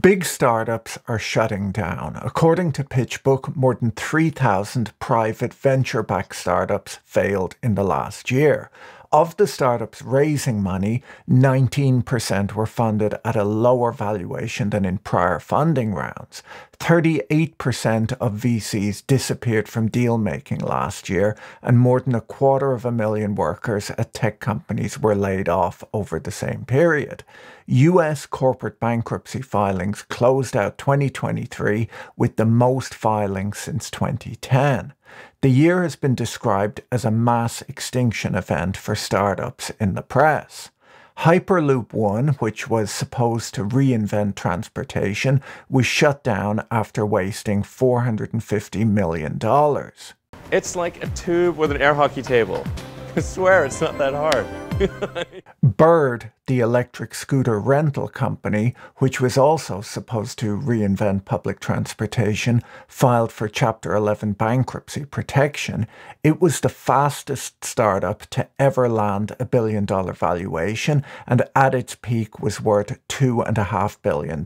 Big startups are shutting down. According to PitchBook, more than 3,000 private venture-backed startups failed in the last year. Of the startups raising money, 19% were funded at a lower valuation than in prior funding rounds. 38% of VCs disappeared from deal-making last year, and more than 250,000 workers at tech companies were laid off over the same period. US corporate bankruptcy filings closed out 2023 with the most filings since 2010. The year has been described as a mass extinction event for startups in the press. Hyperloop One, which was supposed to reinvent transportation, was shut down after wasting $450 million. It's like a tube with an air hockey table. I swear it's not that hard. Bird, the electric scooter rental company, which was also supposed to reinvent public transportation, filed for Chapter 11 bankruptcy protection. It was the fastest startup to ever land a billion-dollar valuation, and at its peak was worth $2.5 billion.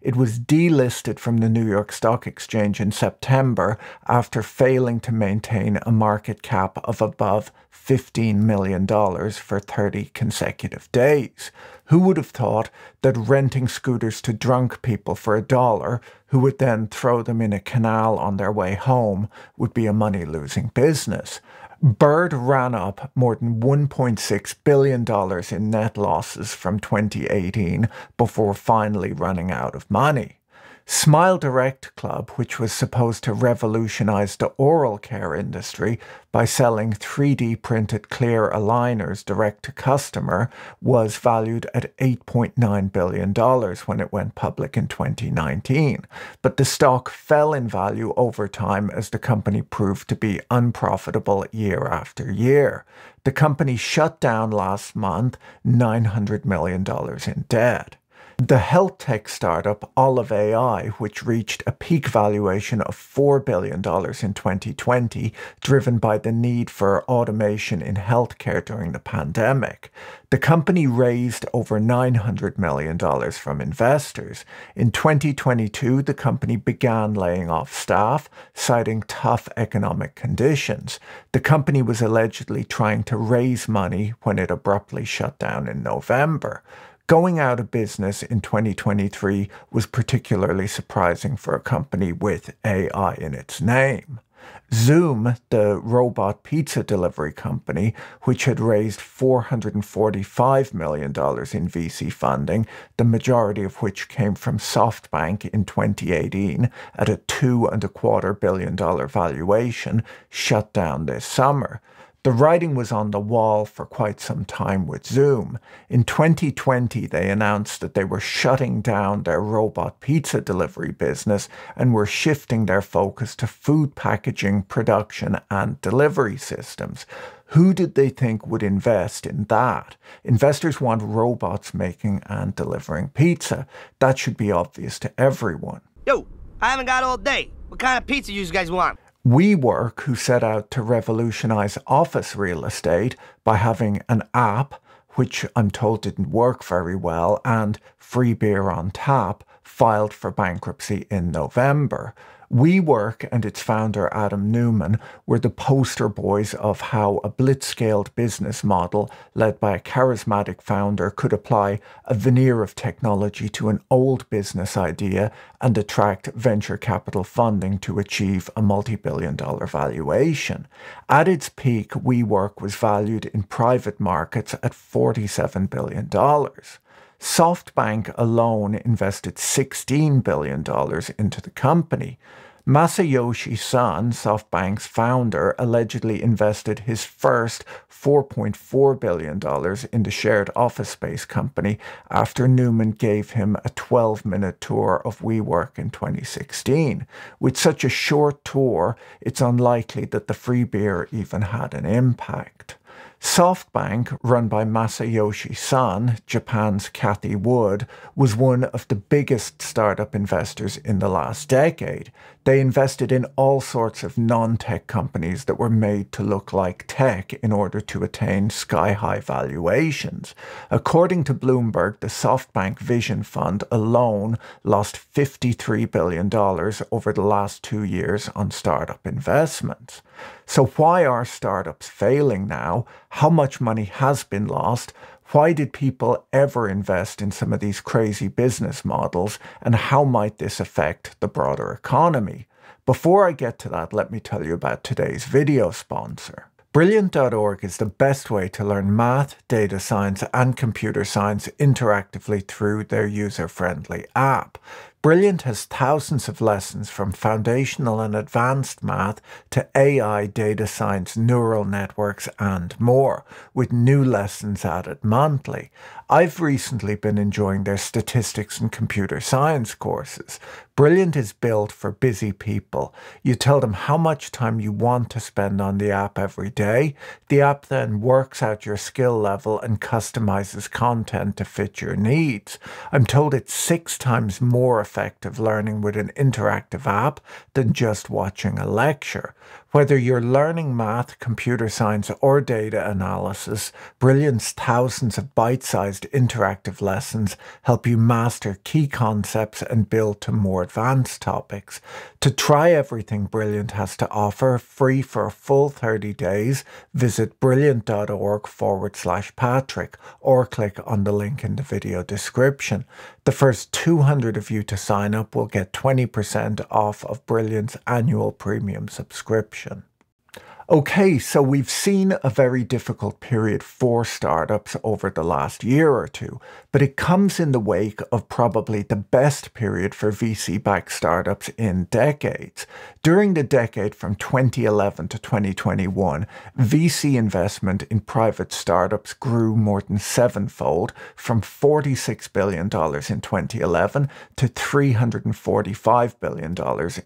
It was delisted from the New York Stock Exchange in September after failing to maintain a market cap of above $15 million for 30 consecutive days. Who would have thought that renting scooters to drunk people for $1, who would then throw them in a canal on their way home, would be a money-losing business? Bird ran up more than $1.6 billion in net losses from 2018 before finally running out of money. Smile Direct Club, which was supposed to revolutionize the oral care industry by selling 3D-printed clear aligners direct to customer, was valued at $8.9 billion when it went public in 2019. But the stock fell in value over time as the company proved to be unprofitable year after year. The company shut down last month, $900 million in debt. The health tech startup Olive AI, which reached a peak valuation of $4 billion in 2020, driven by the need for automation in healthcare during the pandemic. The company raised over $900 million from investors. In 2022, the company began laying off staff, citing tough economic conditions. The company was allegedly trying to raise money when it abruptly shut down in November. Going out of business in 2023 was particularly surprising for a company with AI in its name. Zoom, the robot pizza delivery company, which had raised $445 million in VC funding, the majority of which came from SoftBank in 2018 at a $2.25 billion valuation, shut down this summer. The writing was on the wall for quite some time with Zoom. In 2020, they announced that they were shutting down their robot pizza delivery business and were shifting their focus to food packaging, production, and delivery systems. Who did they think would invest in that? Investors want robots making and delivering pizza. That should be obvious to everyone. Yo, I haven't got all day. What kind of pizza you guys want? WeWork, who set out to revolutionize office real estate by having an app, which I'm told didn't work very well, and free beer on tap, filed for bankruptcy in November. WeWork and its founder Adam Neumann were the poster boys of how a blitzscaled business model led by a charismatic founder could apply a veneer of technology to an old business idea and attract venture capital funding to achieve a multi-billion-dollar valuation. At its peak, WeWork was valued in private markets at $47 billion. SoftBank alone invested $16 billion into the company. Masayoshi Son, SoftBank's founder, allegedly invested his first $4.4 billion in the shared office space company after Neumann gave him a 12-minute tour of WeWork in 2016. With such a short tour, it's unlikely that the free beer even had an impact. SoftBank, run by Masayoshi Son, Japan's Cathie Wood, was one of the biggest startup investors in the last decade. They invested in all sorts of non-tech companies that were made to look like tech in order to attain sky-high valuations. According to Bloomberg, the SoftBank Vision Fund alone lost $53 billion over the last 2 years on startup investments. So why are startups failing now? How much money has been lost? Why did people ever invest in some of these crazy business models, and how might this affect the broader economy? Before I get to that, let me tell you about today's video sponsor. Brilliant.org is the best way to learn math, data science, and computer science interactively through their user-friendly app. Brilliant has thousands of lessons from foundational and advanced math to AI, data science, neural networks, and more, with new lessons added monthly. I've recently been enjoying their statistics and computer science courses. Brilliant is built for busy people. You tell them how much time you want to spend on the app every day. The app then works out your skill level and customizes content to fit your needs. I'm told it's 6 times more effective learning with an interactive app than just watching a lecture. Whether you're learning math, computer science, or data analysis, Brilliant's thousands of bite-sized interactive lessons help you master key concepts and build to more advanced topics. To try everything Brilliant has to offer, free for a full 30 days, visit brilliant.org/Patrick or click on the link in the video description. The first 200 of you to sign up will get 20% off of Brilliant's annual premium subscription. Okay, so we've seen a very difficult period for startups over the last year or two, but it comes in the wake of probably the best period for VC-backed startups in decades. During the decade from 2011 to 2021, VC investment in private startups grew more than 7-fold, from $46 billion in 2011 to $345 billion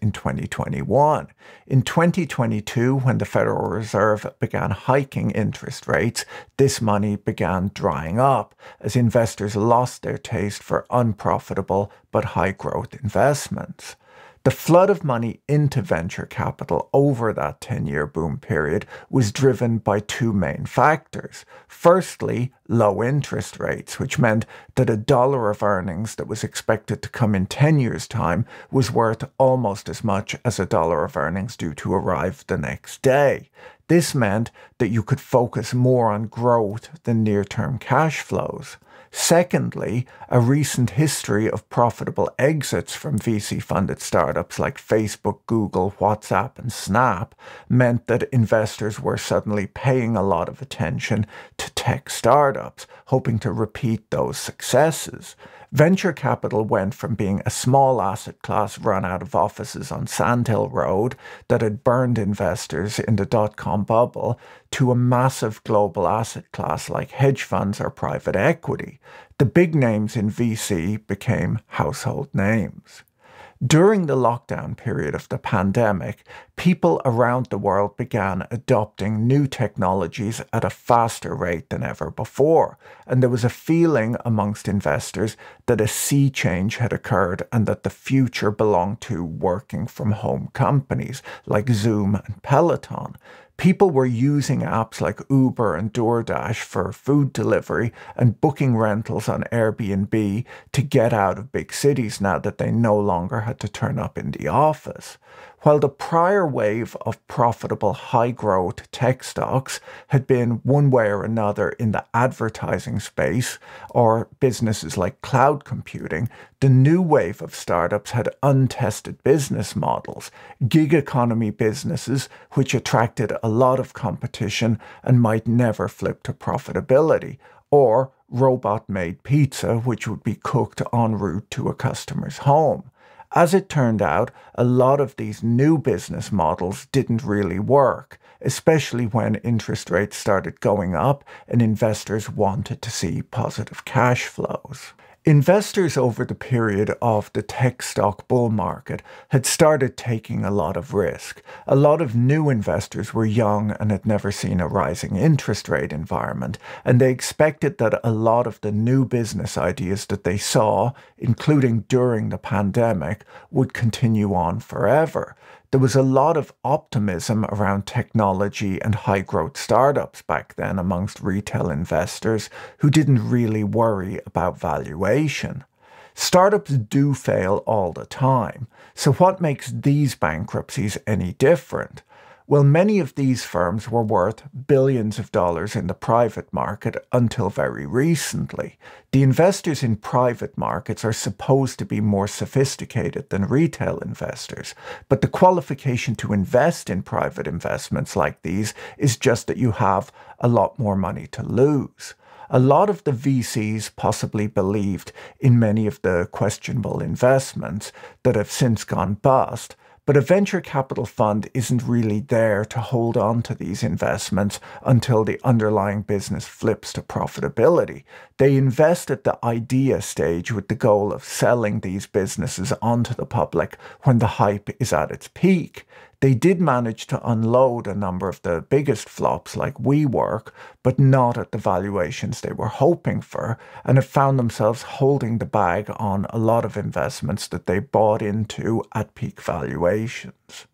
in 2021. In 2022, when the Federal Reserve began hiking interest rates, this money began drying up as investors lost their taste for unprofitable but high-growth investments. The flood of money into venture capital over that 10-year boom period was driven by 2 main factors. Firstly, low interest rates, which meant that $1 of earnings that was expected to come in 10 years' time was worth almost as much as $1 of earnings due to arrive the next day. This meant that you could focus more on growth than near-term cash flows. Secondly, a recent history of profitable exits from VC-funded startups like Facebook, Google, WhatsApp, and Snap meant that investors were suddenly paying a lot of attention to tech startups, hoping to repeat those successes. Venture capital went from being a small asset class run out of offices on Sand Hill Road that had burned investors in the dot-com bubble to a massive global asset class like hedge funds or private equity. The big names in VC became household names. During the lockdown period of the pandemic, people around the world began adopting new technologies at a faster rate than ever before, and there was a feeling amongst investors that a sea change had occurred and that the future belonged to working-from-home companies like Zoom and Peloton. People were using apps like Uber and DoorDash for food delivery and booking rentals on Airbnb to get out of big cities now that they no longer had to turn up in the office. While the prior wave of profitable high-growth tech stocks had been one way or another in the advertising space or businesses like cloud computing, the new wave of startups had untested business models, gig economy businesses which attracted a lot of competition and might never flip to profitability, or robot-made pizza which would be cooked en route to a customer's home. As it turned out, a lot of these new business models didn't really work, especially when interest rates started going up and investors wanted to see positive cash flows. Investors over the period of the tech stock bull market had started taking a lot of risk. A lot of new investors were young and had never seen a rising interest rate environment, and they expected that a lot of the new business ideas that they saw, including during the pandemic, would continue on forever. There was a lot of optimism around technology and high-growth startups back then amongst retail investors who didn't really worry about valuation. Startups do fail all the time, so what makes these bankruptcies any different? Well, many of these firms were worth billions of dollars in the private market until very recently. The investors in private markets are supposed to be more sophisticated than retail investors, but the qualification to invest in private investments like these is just that you have a lot more money to lose. A lot of the VCs possibly believed in many of the questionable investments that have since gone bust, but a venture capital fund isn't really there to hold on to these investments until the underlying business flips to profitability. They invest at the idea stage with the goal of selling these businesses onto the public when the hype is at its peak. They did manage to unload a number of the biggest flops like WeWork, but not at the valuations they were hoping for, and have found themselves holding the bag on a lot of investments that they bought into at peak valuations.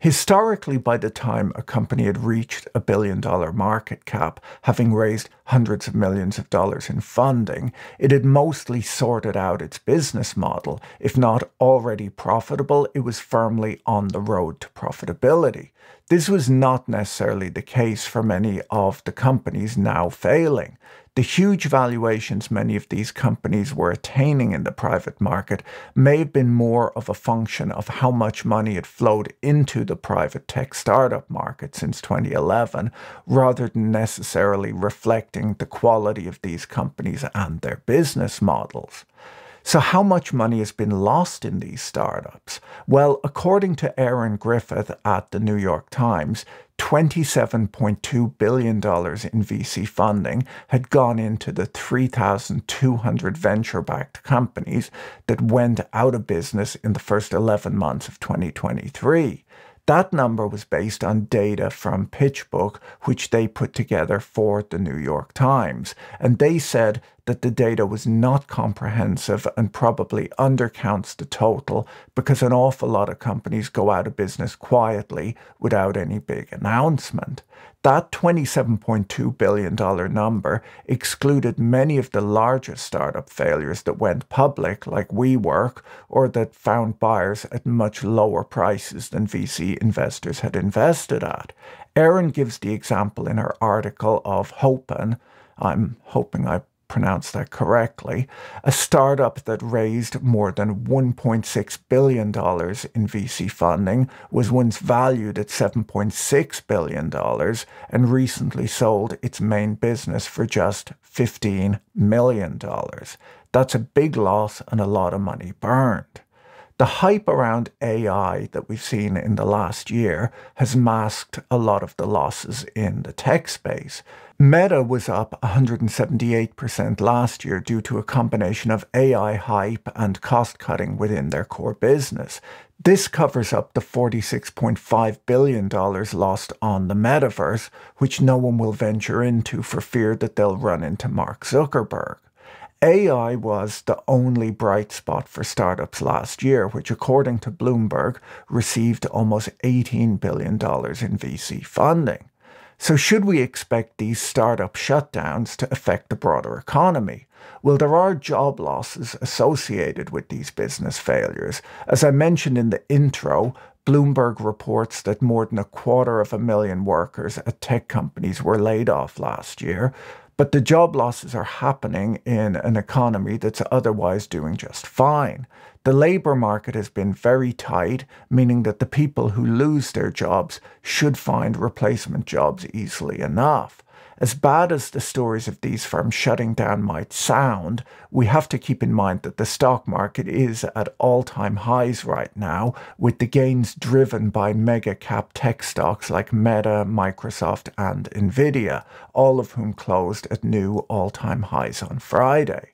Historically, by the time a company had reached a billion-dollar market cap, having raised hundreds of millions of dollars in funding, it had mostly sorted out its business model. If not already profitable, it was firmly on the road to profitability. This was not necessarily the case for many of the companies now failing. The huge valuations many of these companies were attaining in the private market may have been more of a function of how much money had flowed into the private tech startup market since 2011, rather than necessarily reflecting the quality of these companies and their business models. So how much money has been lost in these startups? Well, according to Aaron Griffith at the New York Times, $27.2 billion in VC funding had gone into the 3,200 venture-backed companies that went out of business in the first 11 months of 2023. That number was based on data from PitchBook, which they put together for the New York Times, and they said that the data was not comprehensive and probably undercounts the total because an awful lot of companies go out of business quietly without any big announcement. That $27.2 billion number excluded many of the larger startup failures that went public, like WeWork, or that found buyers at much lower prices than VC investors had invested at. Erin gives the example in her article of Hopin', I'm hoping I pronounce that correctly, a startup that raised more than $1.6 billion in VC funding, was once valued at $7.6 billion, and recently sold its main business for just $15 million. That's a big loss and a lot of money burned. The hype around AI that we've seen in the last year has masked a lot of the losses in the tech space. Meta was up 178% last year due to a combination of AI hype and cost-cutting within their core business. This covers up the $46.5 billion lost on the metaverse, which no one will venture into for fear that they'll run into Mark Zuckerberg. AI was the only bright spot for startups last year, which, according to Bloomberg, received almost $18 billion in VC funding. So should we expect these startup shutdowns to affect the broader economy? Well, there are job losses associated with these business failures. As I mentioned in the intro, Bloomberg reports that more than 250,000 workers at tech companies were laid off last year. But the job losses are happening in an economy that's otherwise doing just fine. The labour market has been very tight, meaning that the people who lose their jobs should find replacement jobs easily enough. As bad as the stories of these firms shutting down might sound, we have to keep in mind that the stock market is at all-time highs right now, with the gains driven by mega-cap tech stocks like Meta, Microsoft, and Nvidia, all of whom closed at new all-time highs on Friday.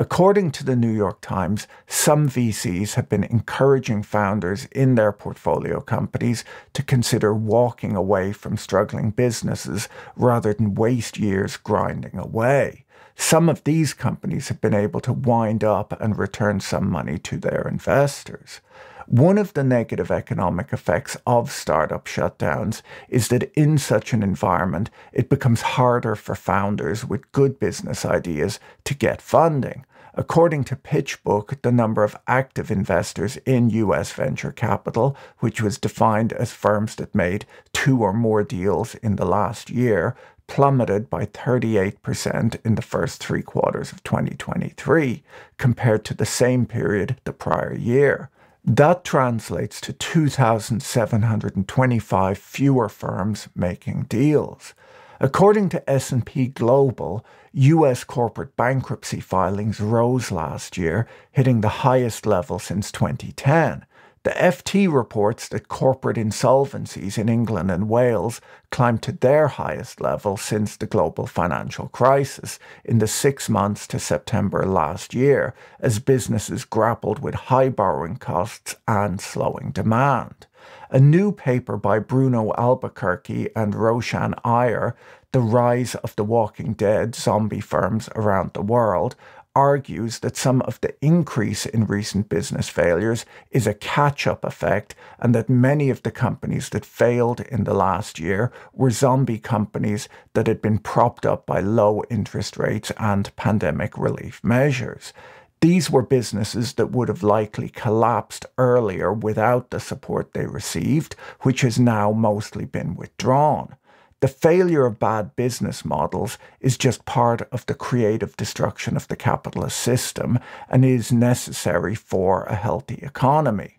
According to the New York Times, some VCs have been encouraging founders in their portfolio companies to consider walking away from struggling businesses rather than waste years grinding away. Some of these companies have been able to wind up and return some money to their investors. One of the negative economic effects of startup shutdowns is that in such an environment, it becomes harder for founders with good business ideas to get funding. According to PitchBook, the number of active investors in U.S. venture capital, which was defined as firms that made 2 or more deals in the last year, plummeted by 38% in the first 3 quarters of 2023, compared to the same period the prior year. That translates to 2,725 fewer firms making deals. According to S&P Global, U.S. corporate bankruptcy filings rose last year, hitting the highest level since 2010. The FT reports that corporate insolvencies in England and Wales climbed to their highest level since the global financial crisis in the 6 months to September last year, as businesses grappled with high borrowing costs and slowing demand. A new paper by Bruno Albuquerque and Roshan Iyer, The Rise of the Walking Dead Zombie Firms Around the World, argues that some of the increase in recent business failures is a catch-up effect, and that many of the companies that failed in the last year were zombie companies that had been propped up by low interest rates and pandemic relief measures. These were businesses that would have likely collapsed earlier without the support they received, which has now mostly been withdrawn. The failure of bad business models is just part of the creative destruction of the capitalist system and is necessary for a healthy economy.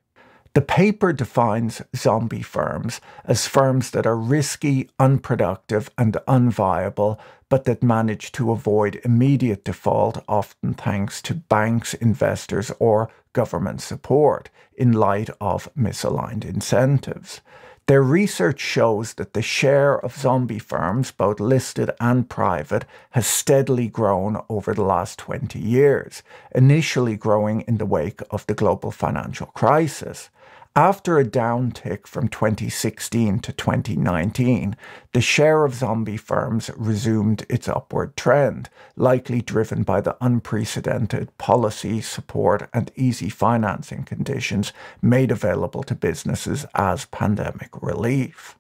The paper defines zombie firms as firms that are risky, unproductive, and unviable, but that manage to avoid immediate default, often thanks to banks, investors, or government support, in light of misaligned incentives. Their research shows that the share of zombie firms, both listed and private, has steadily grown over the last 20 years, initially growing in the wake of the global financial crisis. After a downtick from 2016 to 2019, the share of zombie firms resumed its upward trend, likely driven by the unprecedented policy, support, and easy financing conditions made available to businesses as pandemic relief.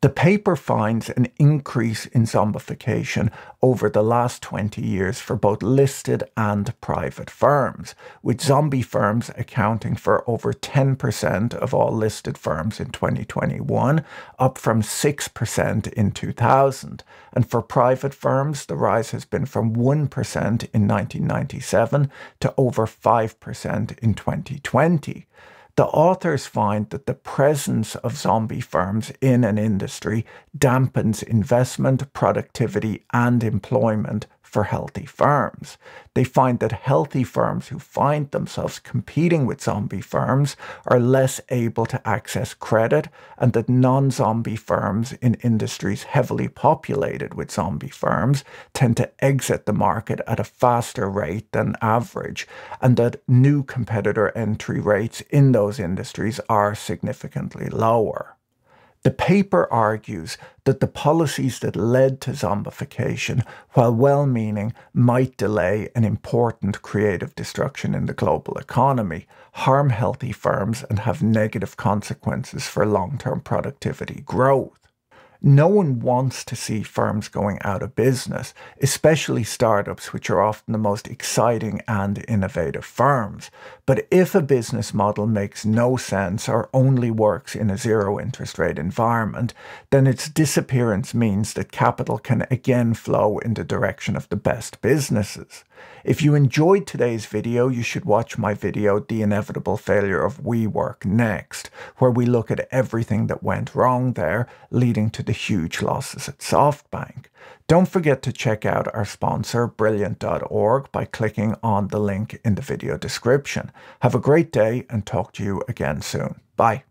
The paper finds an increase in zombification over the last 20 years for both listed and private firms, with zombie firms accounting for over 10% of all listed firms in 2021, up from 6% in 2000. And for private firms, the rise has been from 1% in 1997 to over 5% in 2020. The authors find that the presence of zombie firms in an industry dampens investment, productivity, and employment for healthy firms. They find that healthy firms who find themselves competing with zombie firms are less able to access credit, and that non-zombie firms in industries heavily populated with zombie firms tend to exit the market at a faster rate than average, and that new competitor entry rates in those industries are significantly lower. The paper argues that the policies that led to zombification, while well-meaning, might delay an important creative destruction in the global economy, harm healthy firms, and have negative consequences for long-term productivity growth. No one wants to see firms going out of business, especially startups, which are often the most exciting and innovative firms. But if a business model makes no sense or only works in a zero interest rate environment, then its disappearance means that capital can again flow in the direction of the best businesses. If you enjoyed today's video, you should watch my video, The Inevitable Failure of WeWork, next, where we look at everything that went wrong there, leading to the huge losses at SoftBank. Don't forget to check out our sponsor, Brilliant.org, by clicking on the link in the video description. Have a great day and talk to you again soon. Bye.